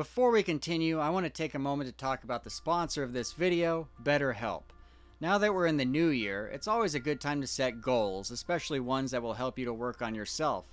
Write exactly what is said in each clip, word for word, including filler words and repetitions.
Before we continue, I want to take a moment to talk about the sponsor of this video, BetterHelp. Now that we're in the new year, it's always a good time to set goals, especially ones that will help you to work on yourself.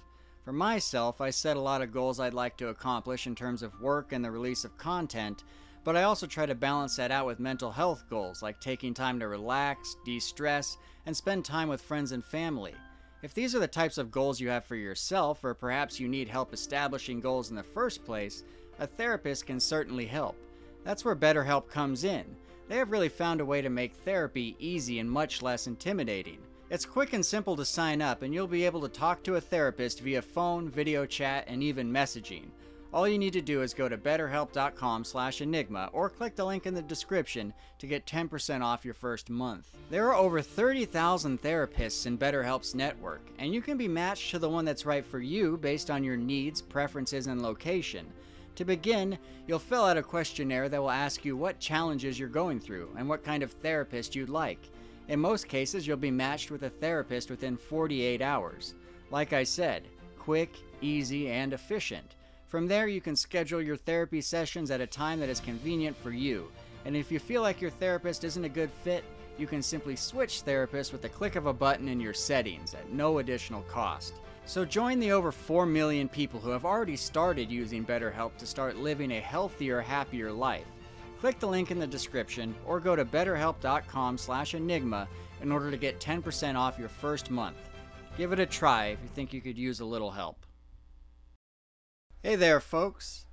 For myself, I set a lot of goals I'd like to accomplish in terms of work and the release of content, but I also try to balance that out with mental health goals, like taking time to relax, de-stress, and spend time with friends and family. If these are the types of goals you have for yourself, or perhaps you need help establishing goals in the first place, a therapist can certainly help. That's where BetterHelp comes in. They have really found a way to make therapy easy and much less intimidating. It's quick and simple to sign up, and you'll be able to talk to a therapist via phone, video chat, and even messaging. All you need to do is go to betterhelp dot com slash enigma or click the link in the description to get ten percent off your first month. There are over thirty thousand therapists in BetterHelp's network, and you can be matched to the one that's right for you based on your needs, preferences, and location. To begin, you'll fill out a questionnaire that will ask you what challenges you're going through and what kind of therapist you'd like. In most cases, you'll be matched with a therapist within forty-eight hours. Like I said, quick, easy, and efficient. From there, you can schedule your therapy sessions at a time that is convenient for you. And if you feel like your therapist isn't a good fit, you can simply switch therapists with the click of a button in your settings at no additional cost. So join the over four million people who have already started using BetterHelp to start living a healthier, happier life. Click the link in the description or go to betterhelp dot com slash enigma in order to get ten percent off your first month. Give it a try if you think you could use a little help. Hey there, folks.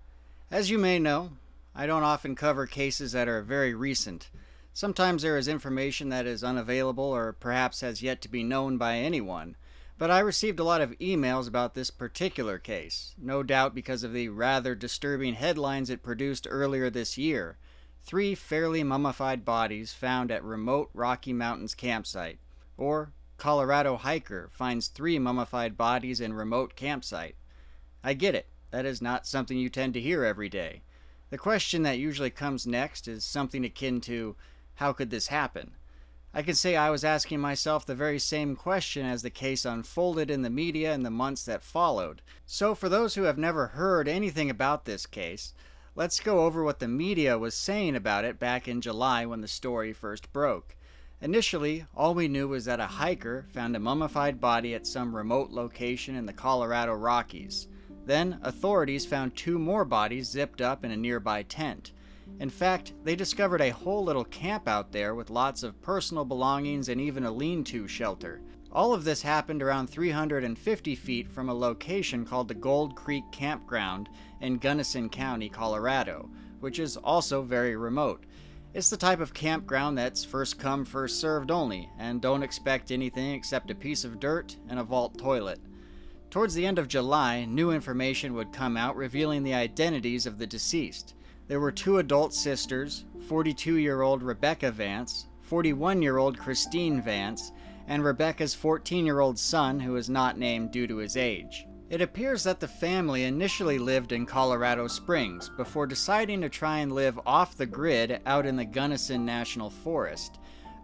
As you may know, I don't often cover cases that are very recent. Sometimes there is information that is unavailable or perhaps has yet to be known by anyone. But I received a lot of emails about this particular case, no doubt because of the rather disturbing headlines it produced earlier this year. Three fairly mummified bodies found at remote Rocky Mountains campsite. Or, Colorado hiker finds three mummified bodies in remote campsite. I get it, that is not something you tend to hear every day. The question that usually comes next is something akin to, how could this happen? I can say I was asking myself the very same question as the case unfolded in the media in the months that followed. So for those who have never heard anything about this case, let's go over what the media was saying about it back in July when the story first broke. Initially, all we knew was that a hiker found a mummified body at some remote location in the Colorado Rockies. Then, authorities found two more bodies zipped up in a nearby tent. In fact, they discovered a whole little camp out there with lots of personal belongings and even a lean-to shelter. All of this happened around three hundred fifty feet from a location called the Gold Creek Campground in Gunnison County, Colorado, which is also very remote. It's the type of campground that's first come, first served only, and don't expect anything except a piece of dirt and a vault toilet. Towards the end of July, new information would come out revealing the identities of the deceased. There were two adult sisters, forty-two-year-old Rebecca Vance, forty-one-year-old Christine Vance, and Rebecca's fourteen-year-old son, who is not named due to his age. It appears that the family initially lived in Colorado Springs before deciding to try and live off the grid out in the Gunnison National Forest.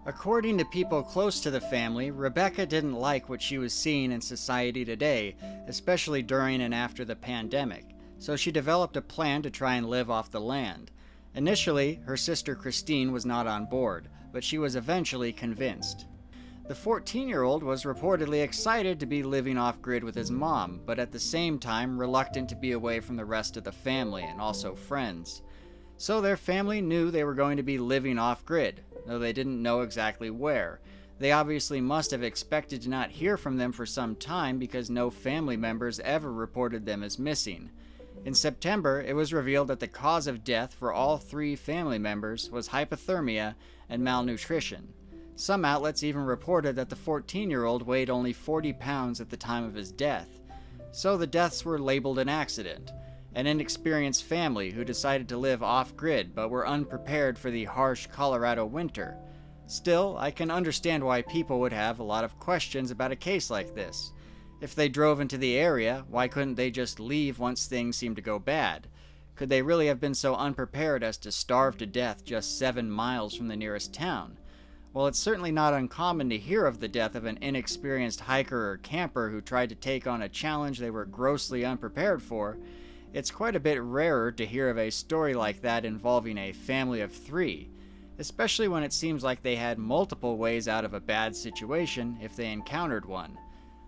According to people close to the family, Rebecca didn't like what she was seeing in society today, especially during and after the pandemic. So she developed a plan to try and live off the land. Initially, her sister Christine was not on board, but she was eventually convinced. The fourteen-year-old was reportedly excited to be living off-grid with his mom, but at the same time reluctant to be away from the rest of the family and also friends. So their family knew they were going to be living off-grid, though they didn't know exactly where. They obviously must have expected to not hear from them for some time because no family members ever reported them as missing. In September, it was revealed that the cause of death for all three family members was hypothermia and malnutrition. Some outlets even reported that the fourteen-year-old weighed only forty pounds at the time of his death. So the deaths were labeled an accident, an inexperienced family who decided to live off-grid but were unprepared for the harsh Colorado winter. Still, I can understand why people would have a lot of questions about a case like this. If they drove into the area, why couldn't they just leave once things seemed to go bad? Could they really have been so unprepared as to starve to death just seven miles from the nearest town? Well, it's certainly not uncommon to hear of the death of an inexperienced hiker or camper who tried to take on a challenge they were grossly unprepared for. it's quite a bit rarer to hear of a story like that involving a family of three, especially when it seems like they had multiple ways out of a bad situation if they encountered one.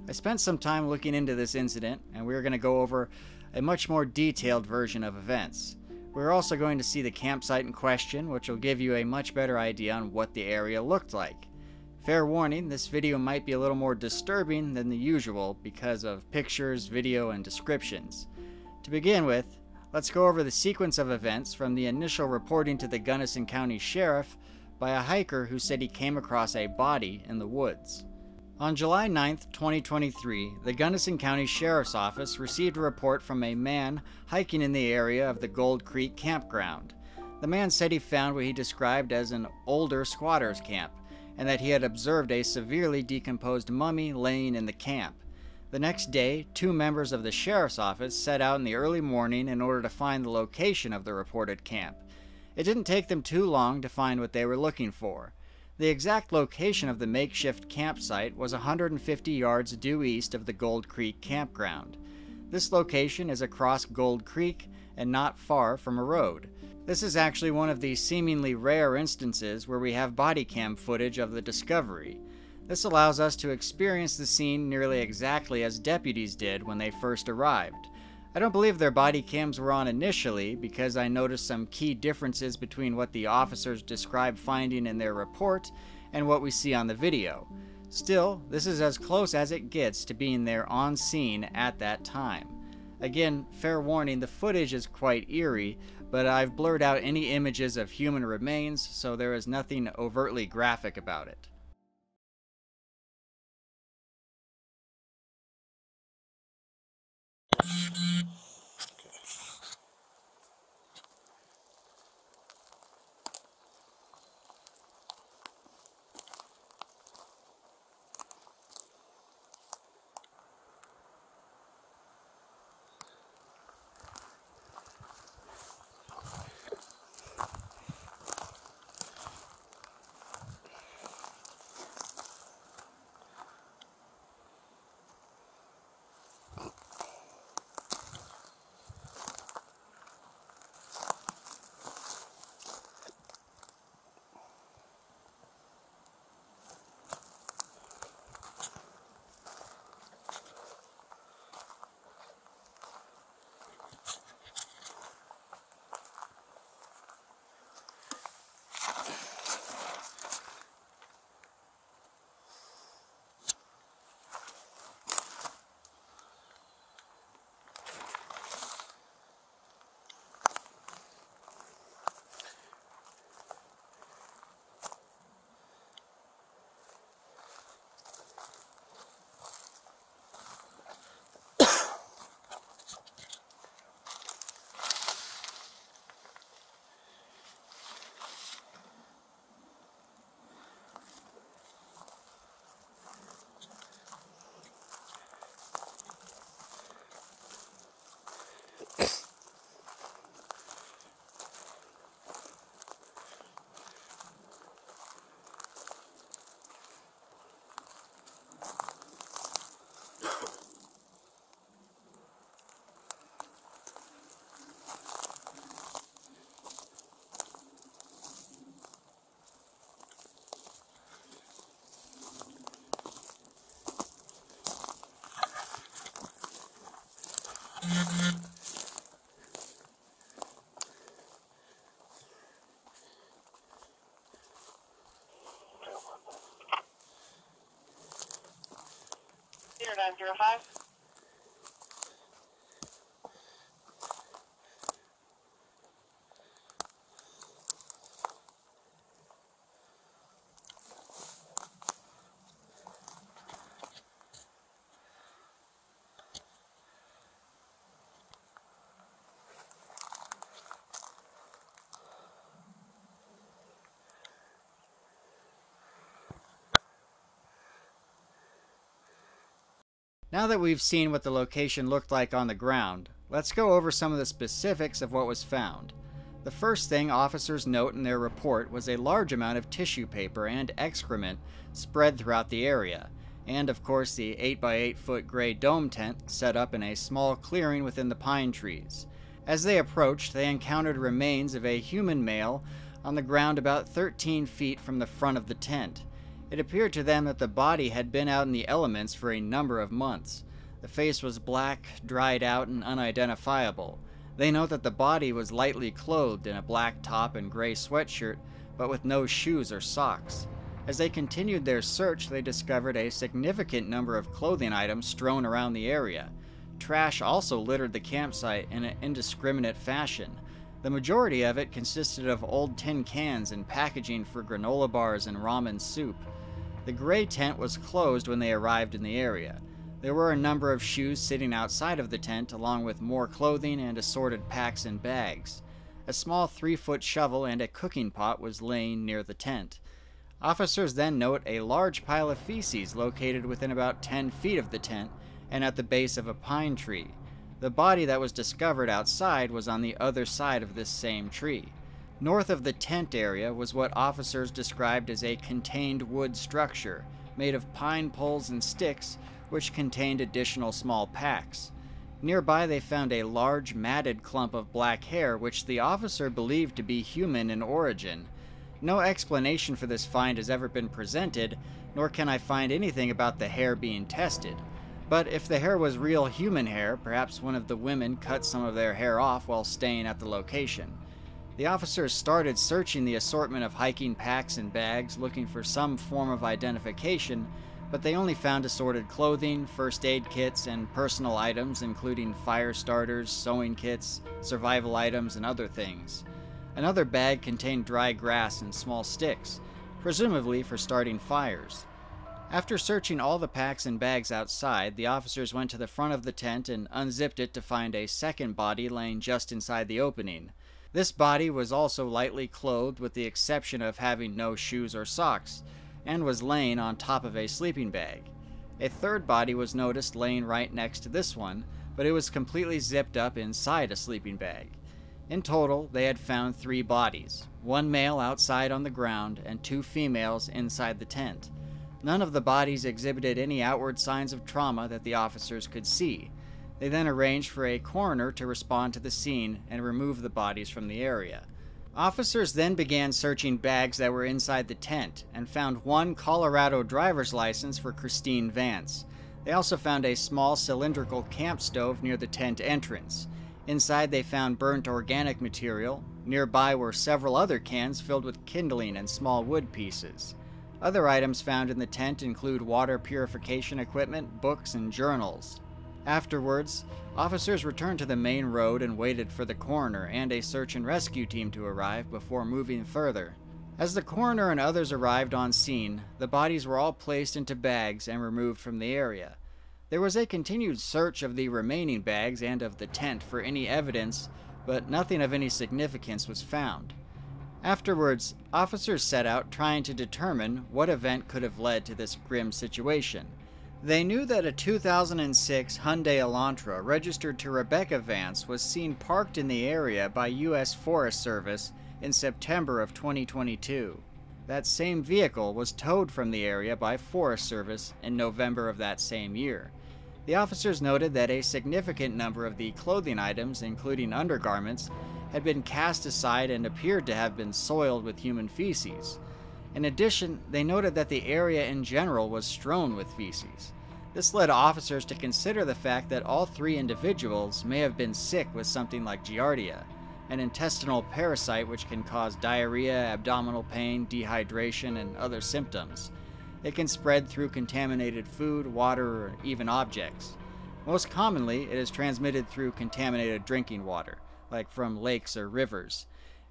I spent some time looking into this incident, and we're going to go over a much more detailed version of events. We're also going to see the campsite in question, which will give you a much better idea on what the area looked like. Fair warning, this video might be a little more disturbing than the usual because of pictures, video, and descriptions. To begin with, let's go over the sequence of events from the initial reporting to the Gunnison County Sheriff by a hiker who said he came across a body in the woods. On July ninth, twenty twenty-three, the Gunnison County Sheriff's Office received a report from a man hiking in the area of the Gold Creek Campground. The man said he found what he described as an older squatter's camp, and that he had observed a severely decomposed mummy laying in the camp. The next day, two members of the sheriff's office set out in the early morning in order to find the location of the reported camp. It didn't take them too long to find what they were looking for. The exact location of the makeshift campsite was one hundred fifty yards due east of the Gold Creek Campground. This location is across Gold Creek and not far from a road. This is actually one of the seemingly rare instances where we have body cam footage of the discovery. This allows us to experience the scene nearly exactly as deputies did when they first arrived. I don't believe their body cams were on initially because I noticed some key differences between what the officers describe finding in their report and what we see on the video. Still, this is as close as it gets to being there on scene at that time. Again, fair warning, the footage is quite eerie, but I've blurred out any images of human remains, so there is nothing overtly graphic about it. I'm zero five. Now that we've seen what the location looked like on the ground, let's go over some of the specifics of what was found. The first thing officers note in their report was a large amount of tissue paper and excrement spread throughout the area, and of course the eight by eight foot gray dome tent set up in a small clearing within the pine trees. As they approached, they encountered remains of a human male on the ground about thirteen feet from the front of the tent. It appeared to them that the body had been out in the elements for a number of months. The face was black, dried out, and unidentifiable. They note that the body was lightly clothed in a black top and gray sweatshirt, but with no shoes or socks. As they continued their search, they discovered a significant number of clothing items strewn around the area. Trash also littered the campsite in an indiscriminate fashion. The majority of it consisted of old tin cans and packaging for granola bars and ramen soup. The gray tent was closed when they arrived in the area. There were a number of shoes sitting outside of the tent, along with more clothing and assorted packs and bags. A small three-foot shovel and a cooking pot was laying near the tent. Officers then note a large pile of feces located within about ten feet of the tent and at the base of a pine tree. The body that was discovered outside was on the other side of this same tree. North of the tent area was what officers described as a contained wood structure made of pine poles and sticks, which contained additional small packs. Nearby, they found a large matted clump of black hair, which the officer believed to be human in origin. No explanation for this find has ever been presented, nor can I find anything about the hair being tested. But if the hair was real human hair, perhaps one of the women cut some of their hair off while staying at the location. The officers started searching the assortment of hiking packs and bags, looking for some form of identification, but they only found assorted clothing, first aid kits, and personal items, including fire starters, sewing kits, survival items, and other things. Another bag contained dry grass and small sticks, presumably for starting fires. After searching all the packs and bags outside, the officers went to the front of the tent and unzipped it to find a second body laying just inside the opening. This body was also lightly clothed, with the exception of having no shoes or socks, and was laying on top of a sleeping bag. A third body was noticed laying right next to this one, but it was completely zipped up inside a sleeping bag. In total, they had found three bodies, one male outside on the ground and two females inside the tent. None of the bodies exhibited any outward signs of trauma that the officers could see. They then arranged for a coroner to respond to the scene and remove the bodies from the area. Officers then began searching bags that were inside the tent and found one Colorado driver's license for Christine Vance. They also found a small cylindrical camp stove near the tent entrance. Inside, they found burnt organic material. Nearby were several other cans filled with kindling and small wood pieces. Other items found in the tent include water purification equipment, books, and journals. Afterwards, officers returned to the main road and waited for the coroner and a search and rescue team to arrive before moving further. As the coroner and others arrived on scene, the bodies were all placed into bags and removed from the area. There was a continued search of the remaining bags and of the tent for any evidence, but nothing of any significance was found. Afterwards, officers set out trying to determine what event could have led to this grim situation. They knew that a two thousand six Hyundai Elantra registered to Rebecca Vance was seen parked in the area by U S Forest Service in September of twenty twenty-two. That same vehicle was towed from the area by Forest Service in November of that same year. The officers noted that a significant number of the clothing items, including undergarments, had been cast aside and appeared to have been soiled with human feces. In addition, they noted that the area in general was strewn with feces. This led officers to consider the fact that all three individuals may have been sick with something like Giardia, an intestinal parasite which can cause diarrhea, abdominal pain, dehydration, and other symptoms. It can spread through contaminated food, water, or even objects. Most commonly, it is transmitted through contaminated drinking water, like from lakes or rivers.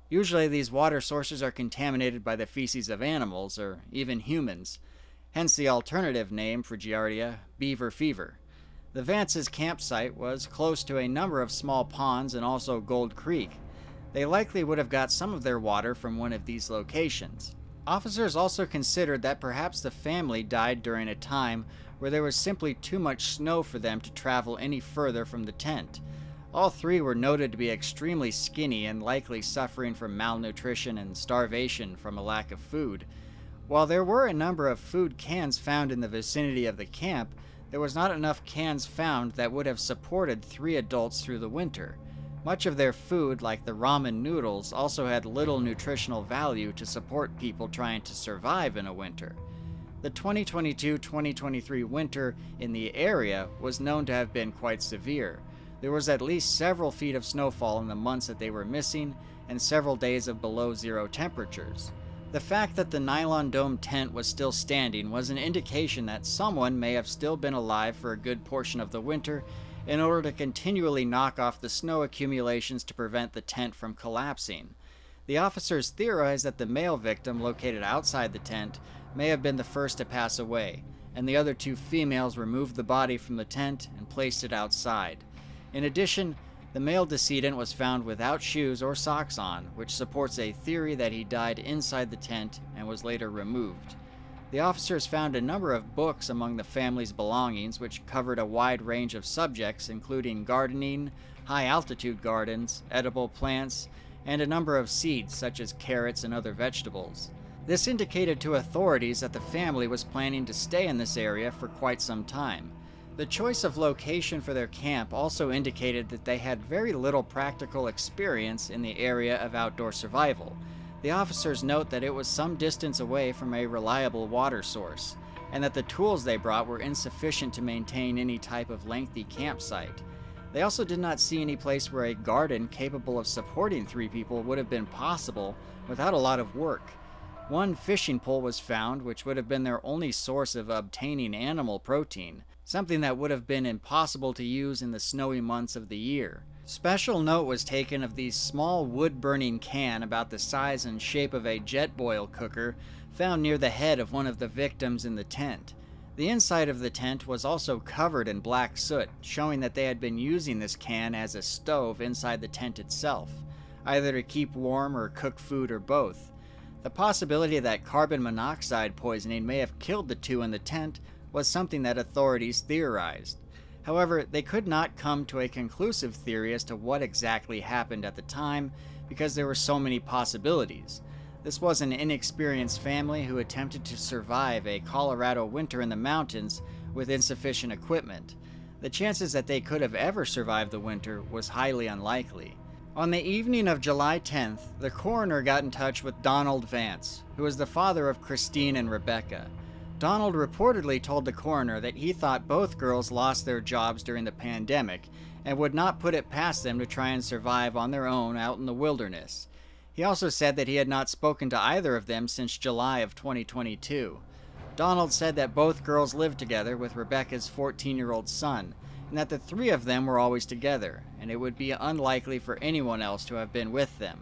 Usually these water sources are contaminated by the feces of animals or even humans, hence the alternative name for Giardia, beaver fever. The Vance's campsite was close to a number of small ponds and also Gold Creek. They likely would have got some of their water from one of these locations. Officers also considered that perhaps the family died during a time where there was simply too much snow for them to travel any further from the tent. All three were noted to be extremely skinny and likely suffering from malnutrition and starvation from a lack of food. While there were a number of food cans found in the vicinity of the camp, there was not enough cans found that would have supported three adults through the winter. Much of their food, like the ramen noodles, also had little nutritional value to support people trying to survive in a winter. The twenty twenty-two twenty twenty-three winter in the area was known to have been quite severe. There was at least several feet of snowfall in the months that they were missing, and several days of below zero temperatures. The fact that the nylon dome tent was still standing was an indication that someone may have still been alive for a good portion of the winter, in order to continually knock off the snow accumulations to prevent the tent from collapsing. The officers theorized that the male victim located outside the tent may have been the first to pass away, and the other two females removed the body from the tent and placed it outside. In addition, the male decedent was found without shoes or socks on, which supports a theory that he died inside the tent and was later removed. The officers found a number of books among the family's belongings, which covered a wide range of subjects, including gardening, high-altitude gardens, edible plants, and a number of seeds such as carrots and other vegetables. This indicated to authorities that the family was planning to stay in this area for quite some time. The choice of location for their camp also indicated that they had very little practical experience in the area of outdoor survival. The officers note that it was some distance away from a reliable water source, and that the tools they brought were insufficient to maintain any type of lengthy campsite. They also did not see any place where a garden capable of supporting three people would have been possible without a lot of work. One fishing pole was found, which would have been their only source of obtaining animal protein, something that would have been impossible to use in the snowy months of the year. Special note was taken of the small wood-burning can about the size and shape of a Jetboil cooker found near the head of one of the victims in the tent. The inside of the tent was also covered in black soot, showing that they had been using this can as a stove inside the tent itself, either to keep warm or cook food or both. The possibility that carbon monoxide poisoning may have killed the two in the tent was something that authorities theorized. However, they could not come to a conclusive theory as to what exactly happened at the time, because there were so many possibilities. This was an inexperienced family who attempted to survive a Colorado winter in the mountains with insufficient equipment. The chances that they could have ever survived the winter was highly unlikely. On the evening of July tenth, the coroner got in touch with Donald Vance, who was the father of Christine and Rebecca. Donald reportedly told the coroner that he thought both girls lost their jobs during the pandemic and would not put it past them to try and survive on their own out in the wilderness. He also said that he had not spoken to either of them since July of twenty twenty-two. Donald said that both girls lived together with Rebecca's fourteen-year-old son, and that the three of them were always together, and it would be unlikely for anyone else to have been with them.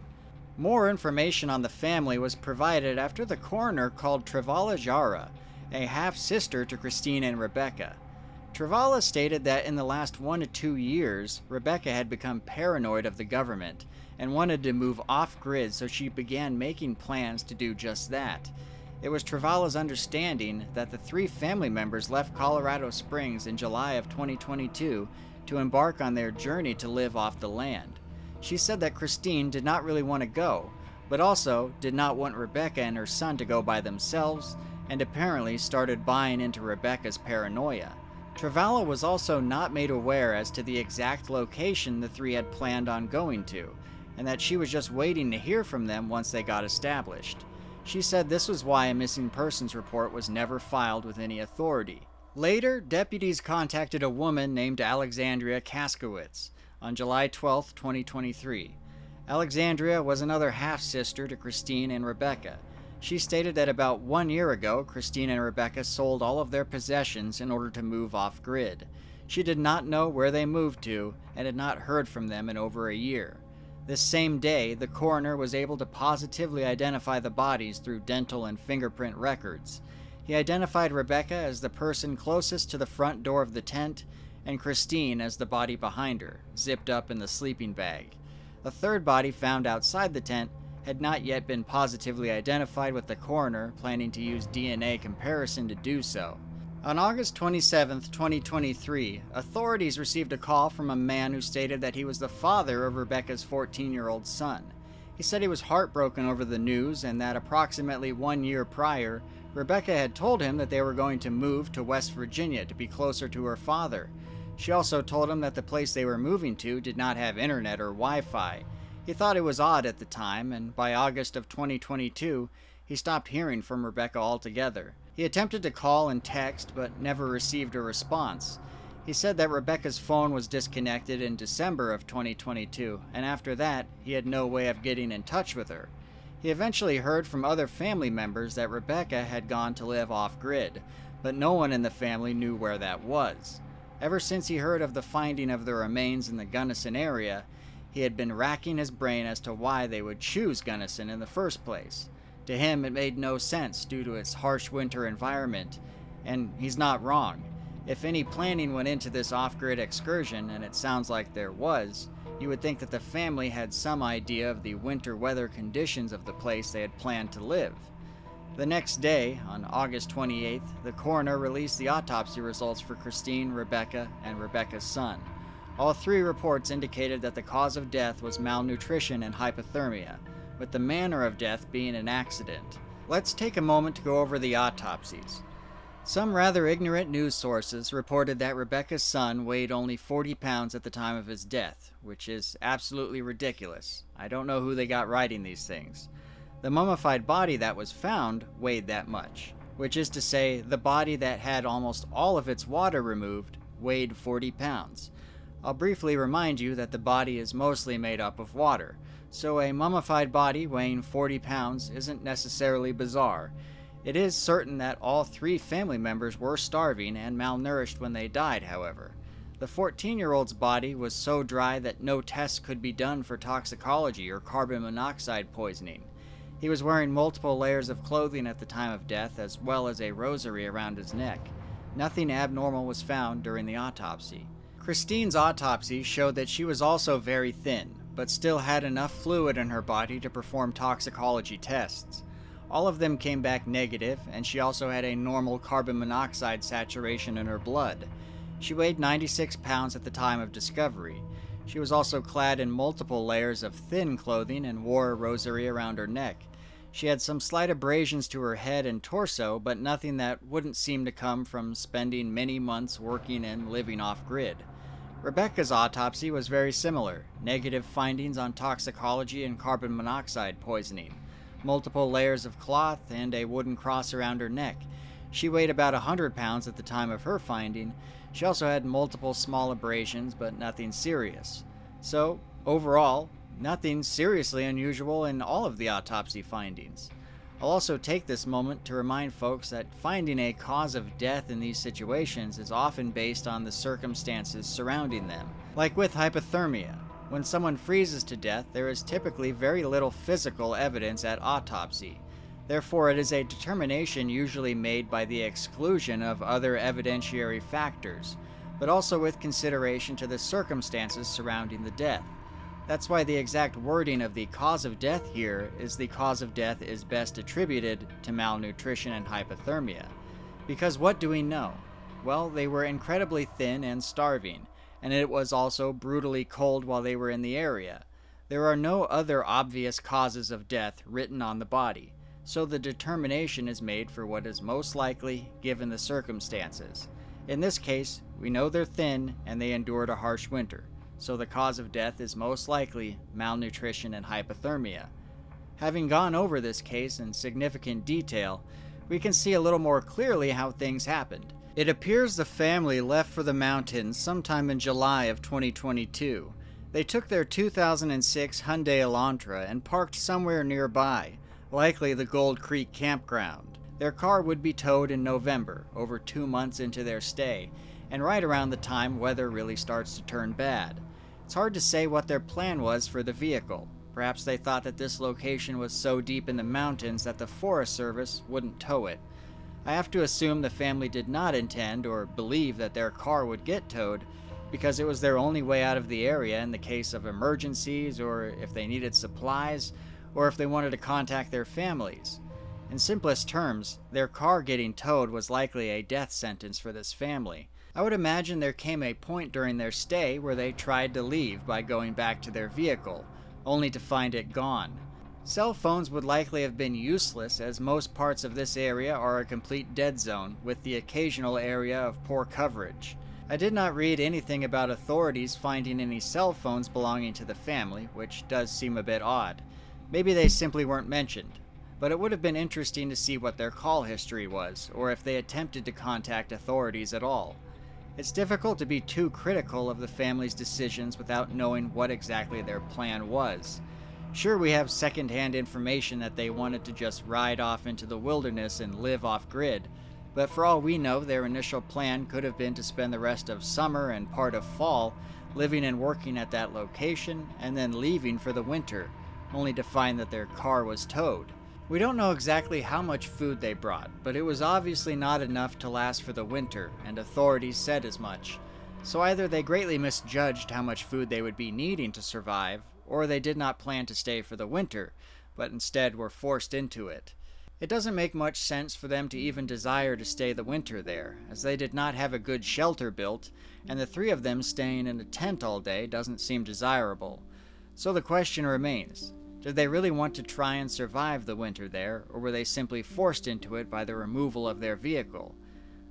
More information on the family was provided after the coroner called Trevala Jara, a half-sister to Christine and Rebecca. Trevala stated that in the last one to two years, Rebecca had become paranoid of the government and wanted to move off-grid, so she began making plans to do just that. It was Trevala's understanding that the three family members left Colorado Springs in July of twenty twenty-two to embark on their journey to live off the land. She said that Christine did not really want to go, but also did not want Rebecca and her son to go by themselves, and apparently started buying into Rebecca's paranoia. Trevala was also not made aware as to the exact location the three had planned on going to, and that she was just waiting to hear from them once they got established. She said this was why a missing persons report was never filed with any authority. Later, deputies contacted a woman named Alexandria Kaskowitz on July twelfth twenty twenty-three. Alexandria was another half-sister to Christine and Rebecca. She stated that about one year ago, Christine and Rebecca sold all of their possessions in order to move off-grid. She did not know where they moved to and had not heard from them in over a year. This same day, the coroner was able to positively identify the bodies through dental and fingerprint records. He identified Rebecca as the person closest to the front door of the tent, and Christine as the body behind her, zipped up in the sleeping bag. The third body found outside the tent had not yet been positively identified, with the coroner planning to use D N A comparison to do so. On August twenty-seventh twenty twenty-three, authorities received a call from a man who stated that he was the father of Rebecca's fourteen-year-old son. He said he was heartbroken over the news, and that approximately one year prior, Rebecca had told him that they were going to move to West Virginia to be closer to her father. She also told him that the place they were moving to did not have internet or Wi-Fi. He thought it was odd at the time, and by August of twenty twenty-two, he stopped hearing from Rebecca altogether. He attempted to call and text, but never received a response. He said that Rebecca's phone was disconnected in December of twenty twenty-two, and after that, he had no way of getting in touch with her. He eventually heard from other family members that Rebecca had gone to live off-grid, but no one in the family knew where that was. Ever since he heard of the finding of the remains in the Gunnison area, he had been racking his brain as to why they would choose Gunnison in the first place. To him, it made no sense due to its harsh winter environment, and he's not wrong. If any planning went into this off-grid excursion, and it sounds like there was, you would think that the family had some idea of the winter weather conditions of the place they had planned to live. The next day, on August twenty-eighth, the coroner released the autopsy results for Christine, Rebecca, and Rebecca's son. All three reports indicated that the cause of death was malnutrition and hypothermia, with the manner of death being an accident. Let's take a moment to go over the autopsies. Some rather ignorant news sources reported that Rebecca's son weighed only forty pounds at the time of his death, which is absolutely ridiculous. I don't know who they got writing these things. The mummified body that was found weighed that much, which is to say, the body that had almost all of its water removed weighed forty pounds. I'll briefly remind you that the body is mostly made up of water, so a mummified body weighing forty pounds isn't necessarily bizarre. It is certain that all three family members were starving and malnourished when they died, however. The fourteen-year-old's body was so dry that no tests could be done for toxicology or carbon monoxide poisoning. He was wearing multiple layers of clothing at the time of death, as well as a rosary around his neck. Nothing abnormal was found during the autopsy. Christine's autopsy showed that she was also very thin, but still had enough fluid in her body to perform toxicology tests. All of them came back negative, and she also had a normal carbon monoxide saturation in her blood. She weighed ninety-six pounds at the time of discovery. She was also clad in multiple layers of thin clothing and wore a rosary around her neck. She had some slight abrasions to her head and torso, but nothing that wouldn't seem to come from spending many months working and living off-grid. Rebecca's autopsy was very similar. Negative findings on toxicology and carbon monoxide poisoning. Multiple layers of cloth and a wooden cross around her neck. She weighed about one hundred pounds at the time of her finding. She also had multiple small abrasions, but nothing serious. So, overall, nothing seriously unusual in all of the autopsy findings. I'll also take this moment to remind folks that finding a cause of death in these situations is often based on the circumstances surrounding them. Like with hypothermia, when someone freezes to death, there is typically very little physical evidence at autopsy. Therefore, it is a determination usually made by the exclusion of other evidentiary factors, but also with consideration to the circumstances surrounding the death. That's why the exact wording of the cause of death here is the cause of death is best attributed to malnutrition and hypothermia. Because what do we know? Well, they were incredibly thin and starving, and it was also brutally cold while they were in the area. There are no other obvious causes of death written on the body, so the determination is made for what is most likely given the circumstances. In this case, we know they're thin and they endured a harsh winter. So the cause of death is most likely malnutrition and hypothermia. Having gone over this case in significant detail, we can see a little more clearly how things happened. It appears the family left for the mountains sometime in July of twenty twenty-two. They took their two thousand six Hyundai Elantra and parked somewhere nearby, likely the Gold Creek Campground. Their car would be towed in November, over two months into their stay, and right around the time weather really starts to turn bad. It's hard to say what their plan was for the vehicle. Perhaps they thought that this location was so deep in the mountains that the Forest Service wouldn't tow it. I have to assume the family did not intend or believe that their car would get towed because it was their only way out of the area in the case of emergencies or if they needed supplies or if they wanted to contact their families. In simplest terms, their car getting towed was likely a death sentence for this family. I would imagine there came a point during their stay where they tried to leave by going back to their vehicle, only to find it gone. Cell phones would likely have been useless, as most parts of this area are a complete dead zone, with the occasional area of poor coverage. I did not read anything about authorities finding any cell phones belonging to the family, which does seem a bit odd. Maybe they simply weren't mentioned. But it would have been interesting to see what their call history was, or if they attempted to contact authorities at all. It's difficult to be too critical of the family's decisions without knowing what exactly their plan was. Sure, we have secondhand information that they wanted to just ride off into the wilderness and live off-grid, but for all we know, their initial plan could have been to spend the rest of summer and part of fall living and working at that location, and then leaving for the winter, only to find that their car was towed. We don't know exactly how much food they brought, but it was obviously not enough to last for the winter, and authorities said as much. So either they greatly misjudged how much food they would be needing to survive, or they did not plan to stay for the winter, but instead were forced into it. It doesn't make much sense for them to even desire to stay the winter there, as they did not have a good shelter built, and the three of them staying in a tent all day doesn't seem desirable. So the question remains, did they really want to try and survive the winter there, or were they simply forced into it by the removal of their vehicle?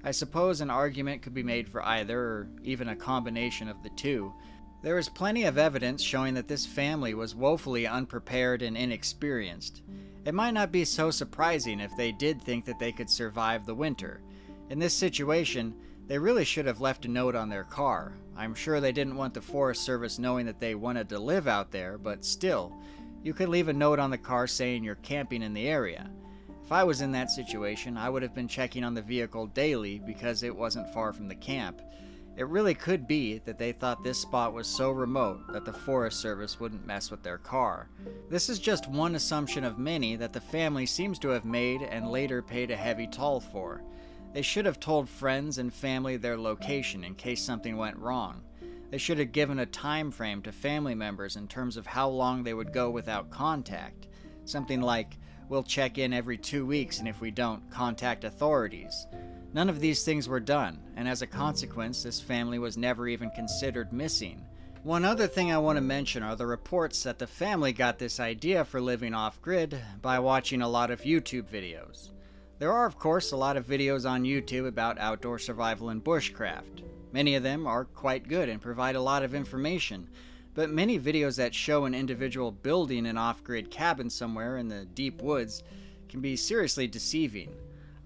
I suppose an argument could be made for either, or even a combination of the two. There is plenty of evidence showing that this family was woefully unprepared and inexperienced. It might not be so surprising if they did think that they could survive the winter. In this situation, they really should have left a note on their car. I'm sure they didn't want the Forest Service knowing that they wanted to live out there, but still, you could leave a note on the car saying you're camping in the area. If I was in that situation, I would have been checking on the vehicle daily because it wasn't far from the camp. It really could be that they thought this spot was so remote that the Forest Service wouldn't mess with their car. This is just one assumption of many that the family seems to have made and later paid a heavy toll for. They should have told friends and family their location in case something went wrong. They should have given a time frame to family members in terms of how long they would go without contact. Something like, we'll check in every two weeks and if we don't, contact authorities. None of these things were done, and as a consequence, this family was never even considered missing. One other thing I want to mention are the reports that the family got this idea for living off-grid by watching a lot of YouTube videos. There are, of course, a lot of videos on YouTube about outdoor survival and bushcraft. Many of them are quite good and provide a lot of information, but many videos that show an individual building an off-grid cabin somewhere in the deep woods can be seriously deceiving.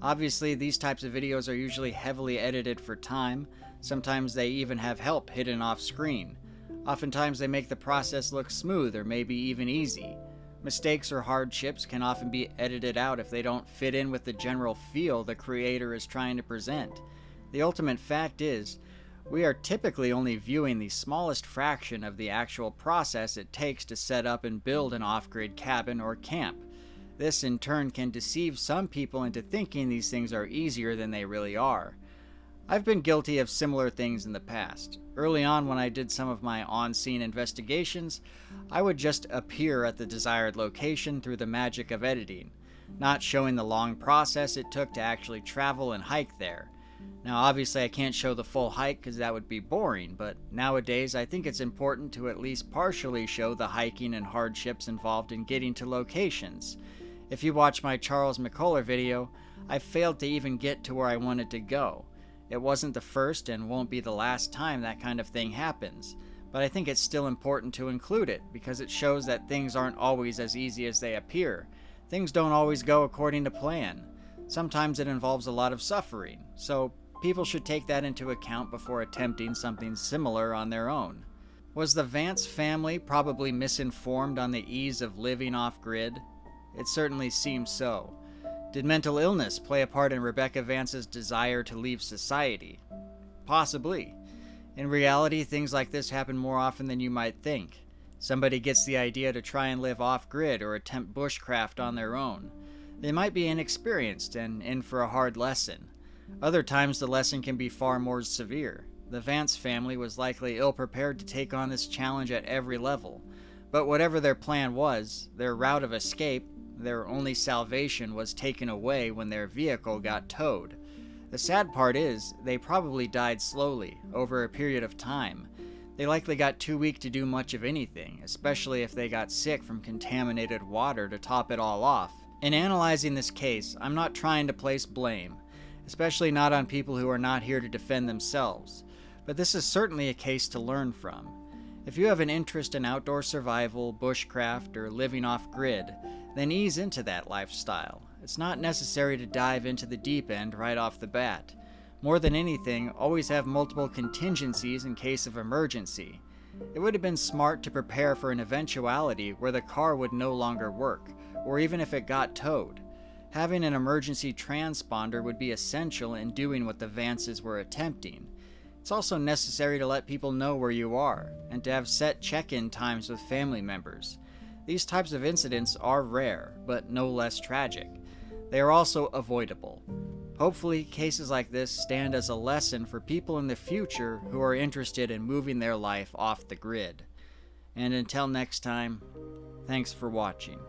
Obviously, these types of videos are usually heavily edited for time. Sometimes they even have help hidden off-screen. Oftentimes they make the process look smooth or maybe even easy. Mistakes or hardships can often be edited out if they don't fit in with the general feel the creator is trying to present. The ultimate fact is, we are typically only viewing the smallest fraction of the actual process it takes to set up and build an off-grid cabin or camp. This, in turn, can deceive some people into thinking these things are easier than they really are. I've been guilty of similar things in the past. Early on, when I did some of my on-scene investigations, I would just appear at the desired location through the magic of editing, not showing the long process it took to actually travel and hike there. Now, obviously, I can't show the full hike because that would be boring, but nowadays, I think it's important to at least partially show the hiking and hardships involved in getting to locations. If you watch my Charles McCullough video, I failed to even get to where I wanted to go. It wasn't the first and won't be the last time that kind of thing happens, but I think it's still important to include it because it shows that things aren't always as easy as they appear. Things don't always go according to plan. Sometimes it involves a lot of suffering, so people should take that into account before attempting something similar on their own. Was the Vance family probably misinformed on the ease of living off-grid? It certainly seems so. Did mental illness play a part in Rebecca Vance's desire to leave society? Possibly. In reality, things like this happen more often than you might think. Somebody gets the idea to try and live off-grid or attempt bushcraft on their own. They might be inexperienced and in for a hard lesson. Other times, the lesson can be far more severe. The Vance family was likely ill-prepared to take on this challenge at every level. But whatever their plan was, their route of escape, their only salvation was taken away when their vehicle got towed. The sad part is, they probably died slowly, over a period of time. They likely got too weak to do much of anything, especially if they got sick from contaminated water to top it all off. In analyzing this case, I'm not trying to place blame, especially not on people who are not here to defend themselves, but this is certainly a case to learn from. If you have an interest in outdoor survival, bushcraft, or living off-grid, then ease into that lifestyle. It's not necessary to dive into the deep end right off the bat. More than anything, always have multiple contingencies in case of emergency. It would have been smart to prepare for an eventuality where the car would no longer work, or even if it got towed. Having an emergency transponder would be essential in doing what the Vances were attempting. It's also necessary to let people know where you are, and to have set check-in times with family members. These types of incidents are rare, but no less tragic. They are also avoidable. Hopefully, cases like this stand as a lesson for people in the future who are interested in moving their life off the grid. And until next time, thanks for watching.